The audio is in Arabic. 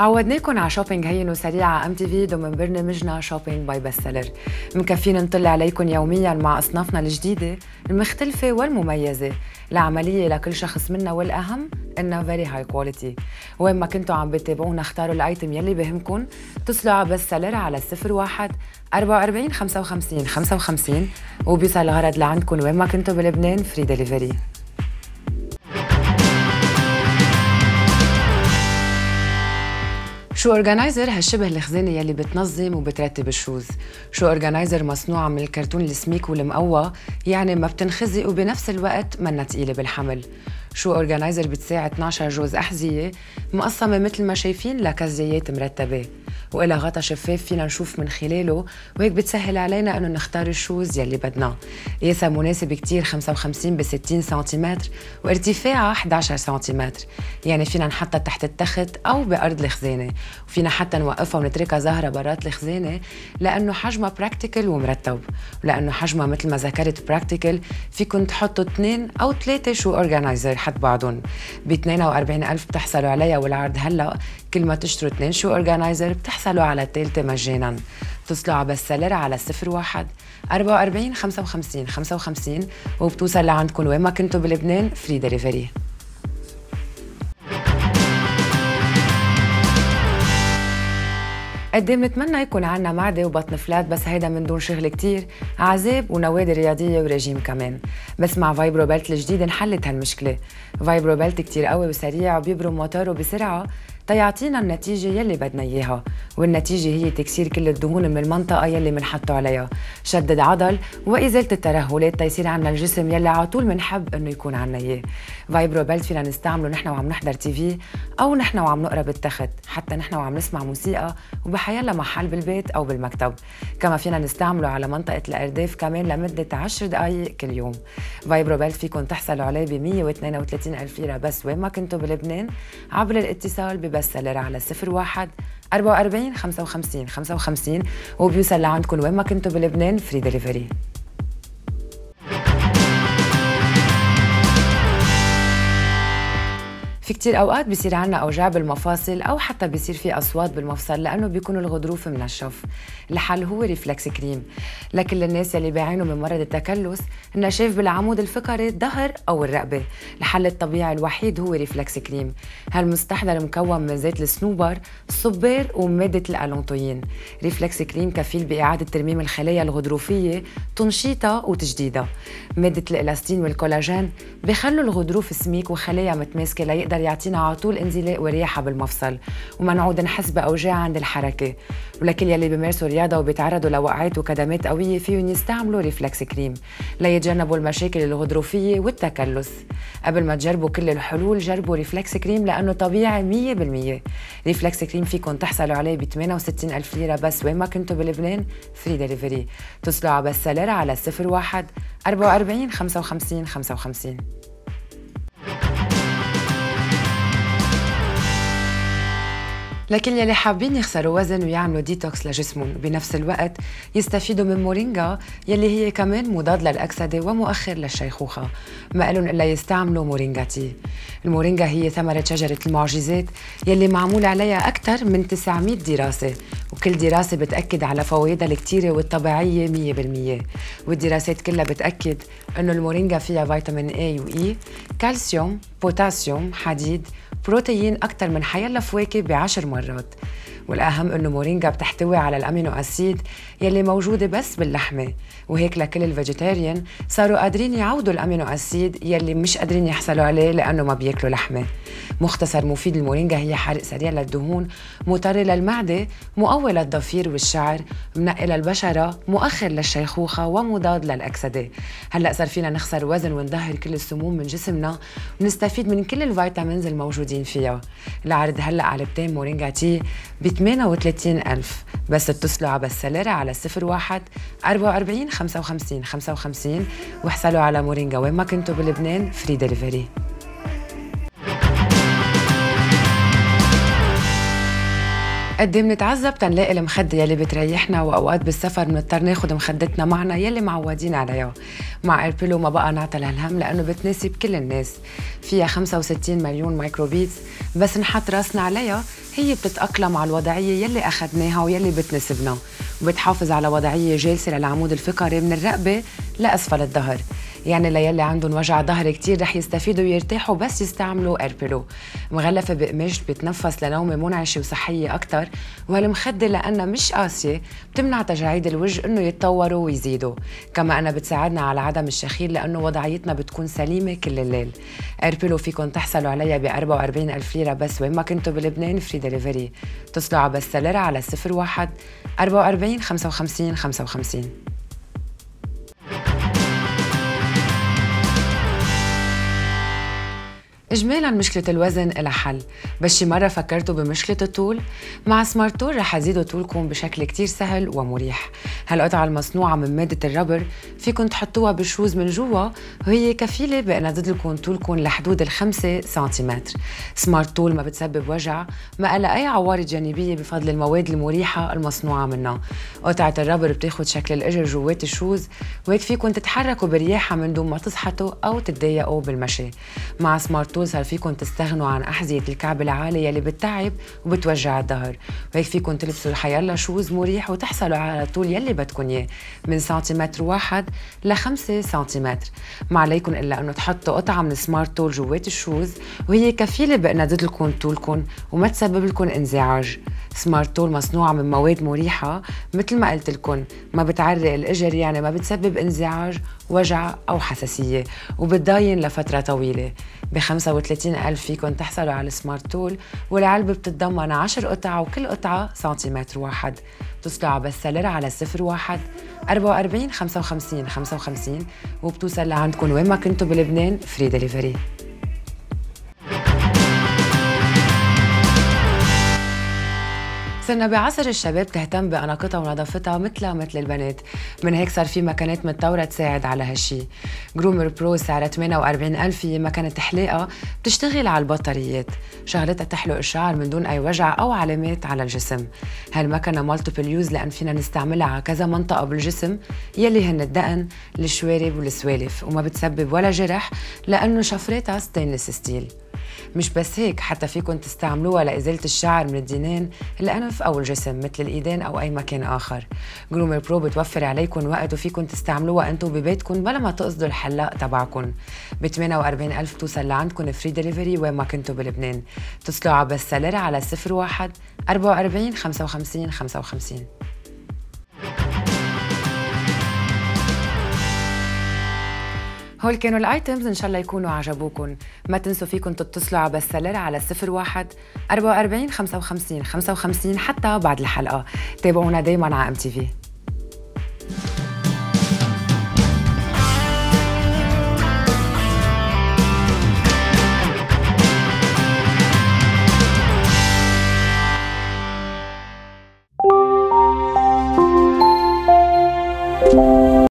عودناكم على شوبينج هينه سريعه على MTV ضمن برنامجنا شوبينج باي بست سيلر. مكفين نطلع عليكم يوميا مع اصنافنا الجديده المختلفه والمميزه، العمليه لكل شخص منا، والاهم انها فيري هاي كواليتي. وين ما كنتوا عم بتتابعونا اختاروا الايتم يلي بهمكم، اتصلوا على بست سيلر على 01 44 55 55 وبيوصل الغرض لعندكم وين ما كنتوا بلبنان، فري دليفري. شو أورجانايزر هالشبه الخزانة يلي بتنظم وبترتب الشوز. شو أورجانايزر مصنوعة من الكرتون السميك والمقوى، يعني ما بتنخزق وبنفس الوقت منا تقيلة بالحمل. شو أورجانايزر بتساعد 12 جوز أحذية مقسمة مثل ما شايفين لكزيات مرتبة، وإلها غطا شفاف فينا نشوف من خلاله، وهيك بتسهل علينا إنه نختار الشوز يلي بدنا. قياسها مناسب كتير 55 ب 60 سنتيمتر، وارتفاعها 11 سنتيمتر، يعني فينا نحطها تحت التخت أو بأرض الخزانة، وفينا حتى نوقفها ونتركها زهرة برات الخزانة، لأنه حجمها براكتيكال ومرتب، ولأنه حجمها مثل ما ذكرت براكتيكال فيكن تحطوا 2 أو 3 شو أورجانايزر حد بعضهم. ب 42,000 بتحصلوا عليها، والعرض هلا كل ما تشتروا 2 شو أورجانايزر بتحصلوا على الثالثة مجانا. اتصلوا على بست سيلر على 01 44 55 55 وبتوصل لعندكم وين ما كنتوا بلبنان، فري دليفري. قد ايه بنتمنى يكون عنا معده وبطن فلات، بس هيدا من دون شغل كتير، عذاب ونوادي رياضيه ورجيم كمان. بس مع فايبرو بيلت الجديد انحلت هالمشكله. فايبرو بيلت كتير قوي وسريع وبيبرم موتوره بسرعه تيعطينا النتيجه يلي بدنا اياها، والنتيجه هي تكسير كل الدهون من المنطقه يلي بنحطوا عليها، شدد عضل وازاله الترهلات تيصير عنا الجسم يلي على طول بنحب انه يكون عنا اياه. فايبرو بيلت فينا نستعمله نحن وعم نحضر TV، او نحن وعم نقرا بالتخت، حتى نحن وعم نسمع موسيقى، وبحيلا محل بالبيت او بالمكتب. كما فينا نستعمله على منطقه الارداف كمان لمده 10 دقائق كل يوم. فايبرو بيلت فيكم تحصلوا عليه ب 132,000 ليره بس وين ما كنتوا بلبنان، عبر الاتصال ببست سيلر على 01 44 55 55 وبيوصل لعندكم وين ما كنتوا بلبنان، فري دليفري. في كتير اوقات بصير عنا اوجاع بالمفاصل، او حتى بصير في اصوات بالمفصل لانه بيكونوا الغضروف منشف. الحل هو ريفلكس كريم لكل الناس اللي بيعانوا من مرض التكلس، النشاف بالعمود الفقري، الظهر او الرقبه. الحل الطبيعي الوحيد هو ريفلكس كريم. هالمستحضر مكون من زيت الصنوبر، الصبير، وماده الالونتوين. ريفلكس كريم كفيل باعاده ترميم الخلايا الغضروفيه، تنشيطها وتجديدها. ماده الالاستين والكولاجين بخلوا الغضروف سميك وخلايا متماسكه ليقدر يعطينا على طول انزلاق ورياحه بالمفصل، وما نعود نحس باوجاع عند الحركه. ولكل يلي بيمارسوا رياضه وبيتعرضوا لوقعات وكدمات قويه فيهم يستعملوا ريفلكس كريم ليتجنبوا المشاكل الغضروفيه والتكلس. قبل ما تجربوا كل الحلول جربوا ريفلكس كريم لانه طبيعي 100%. ريفلكس كريم فيكم تحصلوا عليه ب 68,000 ليره بس وين ما كنتوا بلبنان، فري دليفري. اتصلوا على بست سيلر على 01 44 55 55. لكن يلي حابين يخسروا وزن ويعملوا ديتوكس لجسمهم، بنفس الوقت يستفيدوا من مورينجا يلي هي كمان مضاد للأكسدة ومؤخر للشيخوخة. ما إلهم إلا يستعملوا مورينجا تي. المورينجا هي ثمرة شجرة المعجزات يلي معمول عليها أكثر من 900 دراسة، وكل دراسة بتأكد على فوائدها الكتيرة والطبيعية 100%. والدراسات كلها بتأكد إنه المورينجا فيها فيتامين A وإي، كالسيوم، بوتاسيوم، حديد، بروتين، أكثر من حيلا فواكه ب10 مرات. والأهم إنه مورينجا بتحتوي على الأمينو أسيد يلي موجودة بس باللحمة، وهيك لكل الفيجيتيريان صاروا قادرين يعودوا الأمينو أسيد يلي مش قادرين يحصلوا عليه لأنه ما بياكلوا لحمة. مختصر مفيد المورينجا هي حارق سريع للدهون، مطر للمعدة، مقوي للضفير والشعر، منقي للبشرة، مؤخر للشيخوخة، ومضاد للأكسدة. هلأ صار فينا نخسر وزن ونظهر كل السموم من جسمنا، ونستفيد من كل الفيتامينز الموجودين فيها. العرض هلأ على علبتين مورينجا تي ب 38,000 بس، اتصلوا على بست سيلر على 01 44 55 55 واحصلوا على مورينجا وين ما كنتوا بلبنان، فري دليفري. قد ايه بنتعذب تنلاقي المخده يلي بتريحنا، واوقات بالسفر بنضطر ناخد مخدتنا معنا يلي معودين عليها. مع اير بيلو ما بقى نعتل هالهم لانه بتناسب كل الناس. فيها 65 مليون مايكروبيتس، بس نحط راسنا عليها هي بتتاقلم على الوضعيه يلي اخذناها ويلي بتناسبنا، وبتحافظ على وضعيه جالسه للعمود الفقري من الرقبه لاسفل الظهر. يعني ليلي عندهم وجع ظهر كتير رح يستفيدوا ويرتاحوا بس يستعملوا اير بيلو. مغلفه بقماش بتنفس لنومه منعشه وصحيه اكثر، وهالمخده لانها مش قاسيه بتمنع تجاعيد الوجه انه يتطوروا ويزيدوا، كما انها بتساعدنا على عدم الشخير لانه وضعيتنا بتكون سليمه كل الليل. اير بيلو فيكم تحصلوا عليها ب 44,000 ليره بس وين ما كنتوا بلبنان، فري دليفري. اتصلوا على بست سيلر على 01 44 55 55. إجمالاً مشكلة الوزن إلها حل، بس شي مرة فكرتوا بمشكلة الطول؟ مع سمارت تول رح تزيدوا طولكم بشكل كتير سهل ومريح. هالقطعة المصنوعة من مادة الربر فيكم تحطوها بالشوز من جوا وهي كفيلة بأنها تزيدلكم طولكم لحدود 5 سنتيمتر. سمارت تول ما بتسبب وجع، ما إلها أي عوارض جانبية بفضل المواد المريحة المصنوعة منها. قطعة الربر بتاخد شكل الإجر جوات الشوز، وهيك فيكم تتحركوا برياحة من دون ما تصحتوا أو تتضايقوا بالمشي. مع سمارت صار فيكم تستغنوا عن أحذية الكعب العالية اللي بتتعب وبتوجع الظهر، وهيك فيكم تلبسوا الحيالله شوز مريح وتحصلوا على الطول يلي بدكم اياه من 1 سنتيمتر ل 5 سنتيمتر. ما عليكم الا انه تحطوا قطعة من سمارت تول جوات الشوز وهي كفيلة بانها تزيدلكم طولكم وما تسبب لكم انزعاج. سمارت تول مصنوعة من مواد مريحة مثل ما قلت لكم، ما بتعرق الإجر يعني ما بتسبب انزعاج، وجع أو حساسية، وبتضاين لفترة طويلة. ب 35,000 فيكم تحصلوا على سمارت تول، والعلبة بتتضمن 10 قطع وكل قطعة 1 سنتيمتر. بتصلوا على بست سيلر على 01 44 55 55 وبتوصل لعندكم وين ما كنتوا بلبنان، فري دليفري. صرنا بعصر الشباب تهتم بأناقتها ونظافتها مثل البنات، من هيك صار في مكانات متطوره تساعد على هالشي. جرومر برو سعرها 48,000، هي مكانة حلاقة بتشتغل على البطاريات، شغلتها تحلق الشعر من دون أي وجع أو علامات على الجسم. هالمكنة مالتيبل يوز لأن فينا نستعملها على كذا منطقة بالجسم يلي هن الدقن، الشوارب والسوالف، وما بتسبب ولا جرح لأنه شفرتها ستينلس ستيل. مش بس هيك، حتى فيكم تستعملوها لإزالة الشعر من الدينين، الأنف أو الجسم مثل الإيدين أو أي مكان آخر. جرومر برو بتوفر عليكم وقت وفيكم تستعملوها أنتم ببيتكم بلا ما تقصدوا الحلاق تبعكم. ب 48,000 بتوصل لعندكم فري دليفري وين ما كنتوا بلبنان. اتصلوا على بست سيلر على 01 44 55 55. هول كانوا الايتمز، ان شاء الله يكونوا عجبوكم. ما تنسوا فيكم تتصلوا على بست سيلر على 01 44 55 55 حتى بعد الحلقه. تابعونا دايما على MTV.